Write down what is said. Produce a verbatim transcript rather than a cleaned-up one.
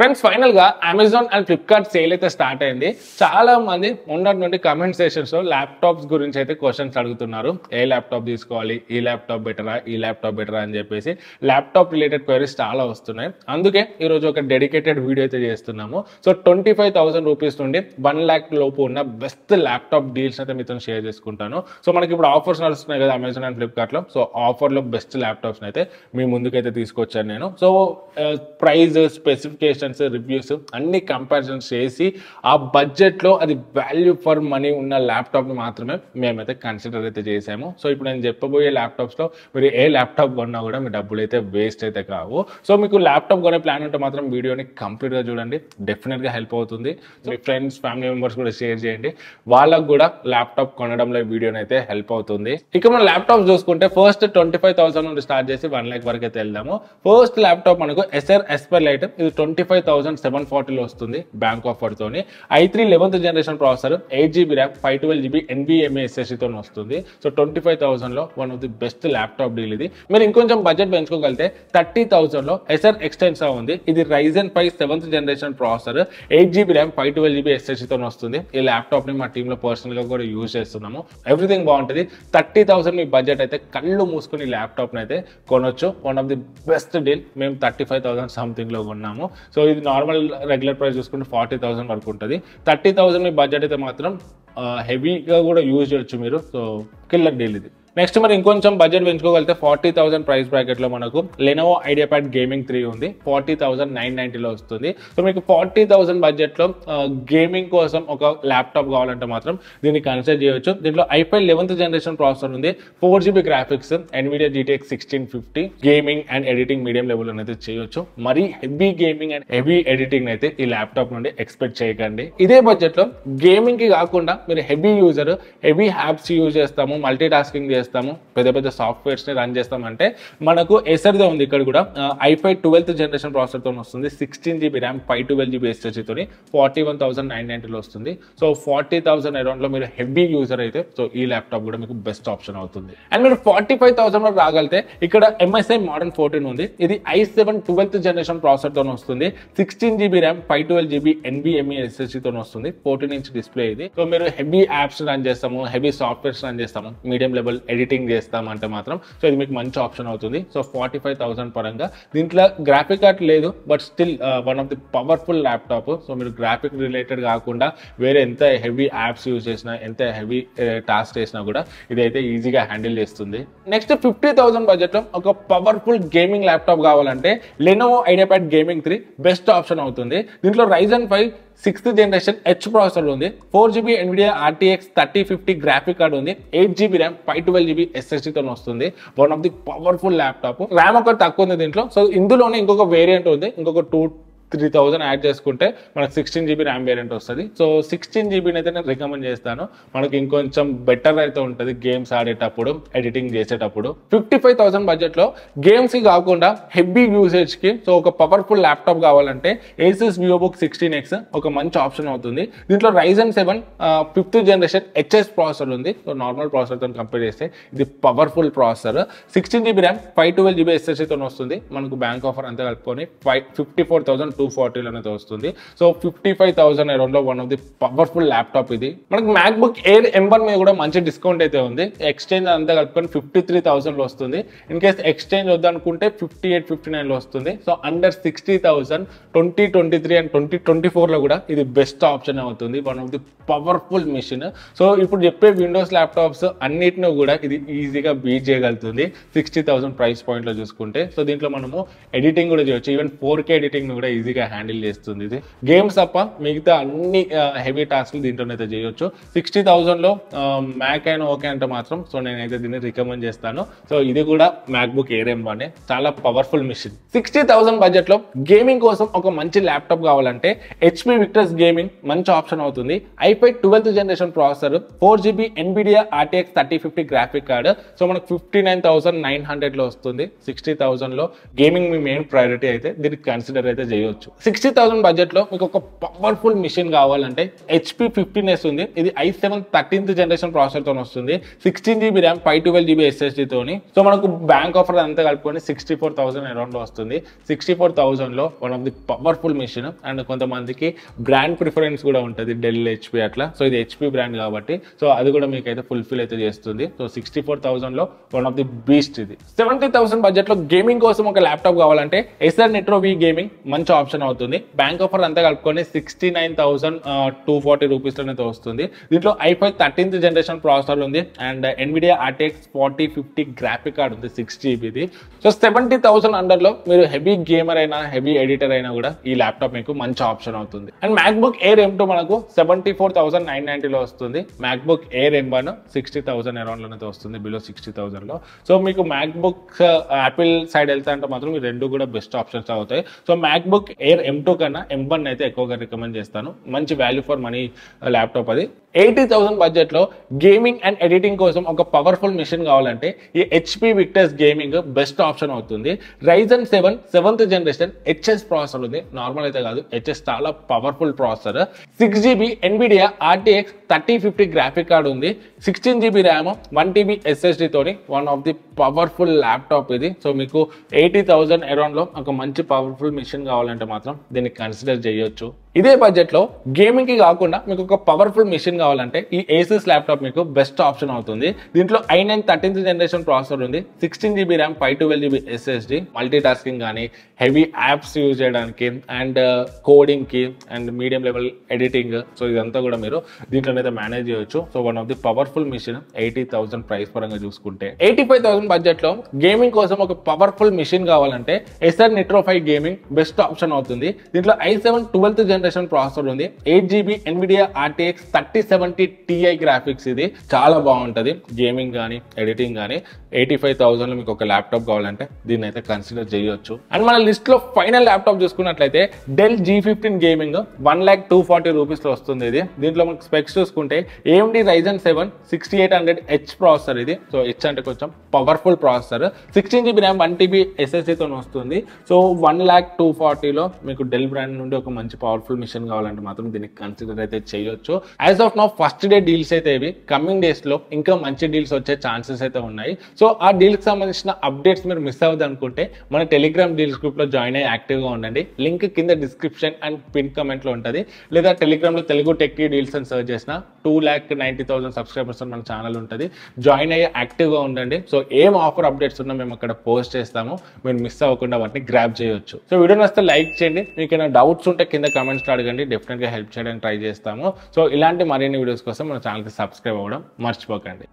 Friends, final ga Amazon and Flipkart sale aithe start ayindi. Chaala mandi unnatundi comment sessions lo laptops gurinchi aithe questions adugutunnaru. Ee laptop teeskovali, ee laptop better ah, ee laptop better ani cheppesi laptop related queries chaala vastunayi. Anduke ee roju oka dedicated video aithe chestunnamo. So twenty-five thousand rupees nundi one lakh lopu unna best laptop deals aithe meethon share cheskuntanu. So manaki ippudu offers nadustunayi kada Amazon and Flipkart lo. So offer lo best laptops naithe mee munduku aithe teeskochanu nenu. So uh, price specification reviews and comparisons chesi a budget lo adi value for money unna laptop ni maatrame mem aithe consider aithe chesamu. So ippudu nenu cheppaboye laptops lo mere a laptop gonna kuda mee dabbulu aithe waste aithe kaavu. So meeku laptop gone plan unte maatram video ni complete ga chudandi, definite ga help avutundi. So mee friends family members kuda share cheyandi, vallaku kuda laptop konadamlo video ni aithe help avutundi. Ikka mana laptops chusukunte first twenty-five thousand nundi start chesi one lakh varaku aithe veldamu. First laptop manaku Acer Aspirelite idu twenty-five thousand seven forty వస్తుంది bank offer తోని i three eleventh generation processor eight G B RAM five twelve G B NVMe S S D తోని వస్తుంది. So twenty-five thousand లో one of the best laptop deal ఇది. మీరు ఇంకొంచెం budget పెంచుకోగలితే thirty thousand లో Acer Extensa ఉంది. ఇది Ryzen five seventh generation processor eight G B RAM five twelve G B S S D తోని వస్తుంది. ఈ ల్యాప్టాప్ ని మా టీమ్ లో పర్సనల్ గా కూడా యూజ్ చేస్తున్నాము. ఎవ్రీథింగ్ బాగుంటది. thirty thousand మీ బడ్జెట్ అయితే కళ్ళు మూసుకొని ల్యాప్టాప్ ని అయితే కొనొచ్చు. One of the best deal మేము thirty-five thousand సంథింగ్ లో కొన్నాము. సో ఇది నార్మల్ రెగ్యులర్ ప్రైస్ చూసుకుంటే ఫార్టీ థౌసండ్ వరకు ఉంటుంది. థర్టీ థౌసండ్ మీ బడ్జెట్ అయితే మాత్రం హెవీగా కూడా యూజ్ చేయొచ్చు మీరు. సో కిల్లర్ డీల్ ఇది. నెక్స్ట్ మరి ఇంకొంచెం బడ్జెట్ పెంచుకోగలిగితే ఫార్టీ థౌసండ్ ప్రైస్ బ్రాకెట్లో మనకు లెనోవో ఐడియాప్యాడ్ గేమింగ్ త్రీ ఉంది. ఫార్టీ థౌసండ్ నైన్ నైన్టీలో వస్తుంది. సో మీకు ఫార్టీ థౌసండ్ బడ్జెట్లో గేమింగ్ కోసం ఒక ల్యాప్టాప్ కావాలంటే మాత్రం దీన్ని కన్సిడర్ చేయవచ్చు. దీంట్లో i five eleventh generation processor ఉంది. Four GB graphics, Nvidia GTX sixteen fifty gaming and editing medium level అయితే చేయొచ్చు. మరీ heavy gaming and heavy editing అయితే ఈ ల్యాప్టాప్ నుండి ఎక్స్పెక్ట్ చేయకండి. ఇదే బడ్జెట్లో గేమింగ్కి కాకుండా మీరు heavy user, heavy apps use చేస్తాము, మల్టీ టాస్కింగ్ చేస్తాము, పెద్ద పెద్ద సాఫ్ట్వేర్స్ ని రన్ చేస్తామంటే మనకు Acer దే ఉంది. ఇక్కడ కూడా i five twelfth generation processor తో వస్తుంది. Sixteen GB RAM five twelve GB SSD తో ఫార్టీ వన్ థౌసండ్ నైన్ నైన్టీలో వస్తుంది. సో ఫార్టీ థౌసండ్ అరౌండ్ లో మీరు హెవీ యూజర్ అయితే సో ఈ ల్యాప్టాప్ కూడా మీకు బెస్ట్ ఆప్షన్ అవుతుంది. అండ్ మీరు ఫార్టీ ఫైవ్ థౌసండ్ వరకు రాగలితే ఇక్కడ ఎంఎస్ఐ మోడర్న్ ఫోర్టీన్ ఉంది. ఇది i seven twelfth generation processor తో వస్తుంది. Sixteen GB RAM five twelve GB ఎన్బిఎంఈ ఎస్ఎస్డీ తో వస్తుంది. ఫోర్టీన్ ఇంచ్ డిస్ప్లే ఇది. సో మీరు హెవీ యాప్స్ రన్ చేస్తాము, హెవీ సాఫ్ట్వేర్స్ రన్ చేస్తాము, మీడియం లెవెల్ ఎడిటింగ్ చేస్తామంటే మాత్రం సో ఇది మీకు మంచి ఆప్షన్ అవుతుంది. సో ఫార్టీ ఫైవ్ థౌసండ్ పరంగా దీంట్లో గ్రాఫిక్ కార్డ్ లేదు, but still one of the powerful laptop. So మీరు గ్రాఫిక్ రిలేటెడ్ కాకుండా వేరే ఎంత హెవీ యాప్స్ యూజ్ చేసినా, ఎంత హెవీ టాస్క్ చేసినా కూడా ఇదైతే ఈజీగా హ్యాండిల్ చేస్తుంది. నెక్స్ట్ ఫిఫ్టీ థౌసండ్ బడ్జెట్లో ఒక పవర్ఫుల్ గేమింగ్ ల్యాప్టాప్ కావాలంటే Lenovo IdeaPad gaming three best option అవుతుంది. దీంట్లో Ryzen five sixth generation H processor ఉంది. Four GB Nvidia RTX thirty fifty graphic card ఉంది. Eight GB RAM five twelve GB SSD తో వస్తుంది. One of the powerful laptop. RAM ఒకటి తక్కువ ఉంది దీంట్లో. సో ఇందులోనే ఇంకొక వేరియంట్ ఉంది. ఇంకొక టూ త్రీ థౌసండ్ యాడ్ చేసుకుంటే మనకు సిక్స్టీన్ జీబీ ర్యామ్ వేరియంట్ వస్తుంది. సో సిక్స్టీన్ జీబీని అయితే నేను రికమెండ్ చేస్తాను. మనకి ఇంకొంచెం బెటర్ అయితే ఉంటుంది గేమ్స్ ఆడేటప్పుడు, ఎడిటింగ్ చేసేటప్పుడు. ఫిఫ్టీ ఫైవ్ థౌసండ్ బడ్జెట్లో గేమ్స్కి కాకుండా హెవీ యూసేజ్కి సో ఒక పవర్ఫుల్ ల్యాప్టాప్ కావాలంటే ఏసస్ వివోబుక్ సిక్స్టీన్ ఎక్స్ ఒక మంచి ఆప్షన్ అవుతుంది. దీంట్లో Ryzen seven fifth generation HS processor ఉంది. సో నార్మల్ ప్రాసెసర్తో కంపేర్ చేస్తే ఇది powerful processor. Sixteen GB RAM five twelve GB ఎస్ఎస్డీతో వస్తుంది. మనకు బ్యాంక్ ఆఫర్ అంతా కలుపుకొని five fifty four thousand two ఫార్టీలో అనేది వస్తుంది. సో ఫిఫ్టీ ఫైవ్ థౌసండ్ అరౌండ్లో one of the powerful laptop ఇది. మనకు మ్యాక్బుక్ ఎయిర్ ఎం వన్ మీద కూడా మంచి డిస్కౌంట్ అయితే ఉంది. ఎక్స్చేంజ్ అంతా కలుపుకొని ఫిఫ్టీ త్రీ థౌసండ్లో వస్తుంది. ఇన్ కేస్ ఎక్స్చేంజ్ వద్దనుకుంటే ఫిఫ్టీ ఎయిట్ ఫిఫ్టీ నైన్లో వస్తుంది. So under sixty thousand twenty twenty three and twenty twenty ఫోర్లో కూడా ఇది బెస్ట్ ఆప్షన్ అవుతుంది. One of the powerful machine. So ఇప్పుడు చెప్పే విండోస్ ల్యాప్టాప్స్ అన్నిటిని కూడా ఇది ఈజీగా బీట్ చేయగలుగుతుంది సిక్స్టీ థౌసండ్ ప్రైస్ పాయింట్లో చూసుకుంటే. సో దీంట్లో మనము ఎడిటింగ్ కూడా చేయొచ్చు. ఈవెన్ ఫోర్ కే ఎడిటింగ్ కూడా ఈజీ ఈజీగా హ్యాండిల్ చేస్తుంది ఇది. గేమ్స్ తప్ప మిగతా అన్ని హెవీ టాస్క్లు దీంట్లోనైతే చేయొచ్చు. సిక్స్టీ థౌసండ్లో మ్యాక్ అయినా ఓకే అంటే మాత్రం సో నేనైతే దీన్ని రికమెండ్ చేస్తాను. సో ఇది కూడా మ్యాక్బుక్ ఎయిర్ ఎం వన్ చాలా పవర్ఫుల్ మిషన్. సిక్స్టీ థౌసండ్ బడ్జెట్లో గేమింగ్ కోసం ఒక మంచి ల్యాప్టాప్ కావాలంటే హెచ్పీ విక్టస్ గేమింగ్ మంచి ఆప్షన్ అవుతుంది. I five twelfth generation processor, four GB Nvidia RTX thirty fifty graphic card. So మనకు ఫిఫ్టీ నైన్ థౌసండ్ నైన్ హండ్రెడ్లో వస్తుంది. సిక్స్టీ థౌసండ్లో గేమింగ్ మీ మెయిన్ ప్రయారిటీ అయితే దీనికి కన్సిడర్ అయితే చేయొచ్చు. కావచ్చు. సిక్స్టీ థౌసండ్ బడ్జెట్లో మీకు ఒక పవర్ఫుల్ మిషన్ కావాలంటే హెచ్పీ ఫిఫ్టీన్ ఎస్ ఉంది. ఇది ఐ సెవెన్ థర్టీన్త్ జనరేషన్ ప్రాసెసర్తో వస్తుంది. Sixteen GB RAM five twelve GB ఎస్ఎస్డీతో. సో మనకు బ్యాంక్ ఆఫర్ అంతా కలుపుకొని సిక్స్టీ ఫోర్ థౌసండ్ అరౌండ్లో వస్తుంది. సిక్స్టీ ఫోర్ థౌసండ్లో one of the powerful machine. And కొంతమందికి బ్రాండ్ ప్రిఫరెన్స్ కూడా ఉంటుంది, డెల్, హెచ్పీ అట్లా. సో ఇది హెచ్పీ బ్రాండ్ కాబట్టి సో అది కూడా మీకు అయితే ఫుల్ఫిల్ అయితే చేస్తుంది. సో సిక్స్టీ ఫోర్ థౌసండ్లో వన్ ఆఫ్ ది బీస్ట్ ఇది. సెవెంటీ థౌసండ్ బడ్జెట్లో గేమింగ్ కోసం ఒక ల్యాప్టాప్ కావాలంటే ఏసర్ నిట్రో వి గేమింగ్ మంచి ఆప్షన్ అవుతుంది. బ్యాంక్ ఆఫర్ అంతా కలుపుకొని sixty nine thousand two forty రూపీస్లోనైతే వస్తుంది. దీంట్లో ఐఫై థర్టీన్త్ జనరేషన్ ప్రాసెసర్ ఉంది. And Nvidia RTX forty fifty graphic card ఉంది, సిక్స్ జీబీది. సో సెవెంటీ థౌసండ్ అండర్లో మీరు హెవీ గేమర్ అయినా హెవీ ఎడిటర్ అయినా కూడా ఈ ల్యాప్టాప్ మీకు మంచి ఆప్షన్ అవుతుంది. And MacBook Air M two మనకు సెవెంటీ ఫోర్ థౌసండ్ నైన్ నైన్టీలో వస్తుంది. MacBook Air M one sixty thousand అరౌండ్లోనైతే వస్తుంది, బిలో సిక్స్టీ థౌసండ్లో. సో మీకు మ్యాక్బుక్ యాపిల్ సైడ్ వెళ్తా అంటే మాత్రం ఈ రెండు కూడా బెస్ట్ ఆప్షన్స్ అవుతాయి. So MacBook Air M two కన్నా ఎం వన్ అయితే ఎక్కువగా రికమెండ్ చేస్తాను. మంచి వాల్యూ ఫర్ మనీ ల్యాప్టాప్ అది. ఎయిటీ థౌసండ్ బడ్జెట్లో గేమింగ్ అండ్ ఎడిటింగ్ కోసం ఒక పవర్ఫుల్ మిషన్ కావాలంటే ఈ HP Victus gaming best option అవుతుంది. Ryzen seven seventh generation HS processor ఉంది. నార్మల్ అయితే కాదు, హెచ్ఎస్ చాలా powerful processor. Six GB Nvidia RTX thirty fifty graphic card ఉంది. Sixteen GB RAM one TB ఎస్ఎస్డీతోని one of the powerful laptop ఇది. So మీకు eighty thousand అరౌండ్లో ఒక మంచి పవర్ఫుల్ మిషన్ కావాలంటే మాత్రం దీన్ని కన్సిడర్ చేయొచ్చు. ఇదే బడ్జెట్లో గేమింగ్కి కాకుండా మీకు ఒక పవర్ఫుల్ మిషన్ కావాలంటే ఈ ఏసస్ ల్యాప్టాప్ మీకు బెస్ట్ ఆప్షన్ అవుతుంది. దీంట్లో i nine thirteenth generation processor ఉంది. Sixteen GB RAM five twelve GB SSD. Multitasking కానీ హెవీ యాప్స్ యూజ్ చేయడానికి అండ్ కోడింగ్కి and medium level editing, so ఇదంతా కూడా మీరు దీంట్లోనైతే మేనేజ్ చేయొచ్చు. So one of the powerful machine eighty thousand price పరంగా చూసుకుంటే. ఎయిటీ ఫైవ్ థౌసండ్ బడ్జెట్లో గేమింగ్ కోసం ఒక పవర్ఫుల్ మిషన్ కావాలంటే Acer Nitro five gaming best option అవుతుంది. దీంట్లో i seven twelfth generation processor ఉంది. Eight GB Nvidia RTX thirty seventy Ti graphics ఇది చాలా బాగుంటుంది గేమింగ్ కానీ ఎడిటింగ్ కానీ. ఎయిటీ ఫైవ్ థౌసండ్ లో మీకు ఒక ల్యాప్టాప్ కావాలంటే దీన్ని అయితే కన్సిడర్ చేయొచ్చు. అండ్ మన లిస్ట్ లో ఫైనల్ ల్యాప్టాప్ చూసుకున్నట్లయితే Dell G fifteen gaming one lakh two forty rupees లో వస్తుంది ఇది. దీంట్లో మనకు స్పెక్స్ చూసుకుంటే AMD Ryzen seven sixty eight hundred H processor ఇది. సో హెచ్ అంటే కొంచెం powerful processor. Sixteen GB RAM one TB SSD తో వస్తుంది. సో వన్ ల్యాక్ టూ ఫార్టీలో మీకు డెల్ బ్రాండ్ నుండి ఒక మంచి పవర్ఫుల్ మిషన్ కావాలంటే మాత్రం దీనికి కన్సిడర్ అయితే చేయొచ్చు. As of now first day deals అయితే ఇవి. కమింగ్ డేస్ లో ఇంకా మంచి డీల్స్ వచ్చే ఛాన్సెస్ అయితే ఉన్నాయి. సో ఆ డీల్ కి సంబంధించిన అప్డేట్స్ మీరు మిస్ అవ్వదు అనుకుంటే మన టెలిగ్రామ్ డీల్స్ గ్రూప్ లో జాయిన్ అయ్యి యాక్టివ్ గా ఉండండి. లింక్ కింద డిస్క్రిప్షన్ అండ్ పిన్ కమెంట్ లో ఉంటుంది. లేదా టెలిగ్రామ్ లో తెలుగు టెక్ డీల్స్ అని సర్చ్ చేసిన two lakh ninety thousand subscribers మన ఛానల్ ఉంటుంది. జాయిన్ అయ్యి యాక్టివ్ గా ఉండండి. సో ఏం ఆఫర్ అప్డేట్స్ ఉన్నా మేము అక్కడ పోస్ట్ చేస్తాము, మీరు మిస్ అవ్వకుండా వాటిని గ్రాబ్ చేయొచ్చు. సో వీడియో నచ్చితే లైక్ చేయండి. మీకు ఏమైనా డౌట్స్ ఉంటే కింద కమెంట్స్ అడగండి, డెఫినెట్గా హెల్ప్ చేయడానికి ట్రై చేస్తాము. సో ఇలాంటి మరిన్ని వీడియోస్ కోసం మన ఛానల్కి సబ్స్క్రైబ్ అవ్వడం మర్చిపోకండి.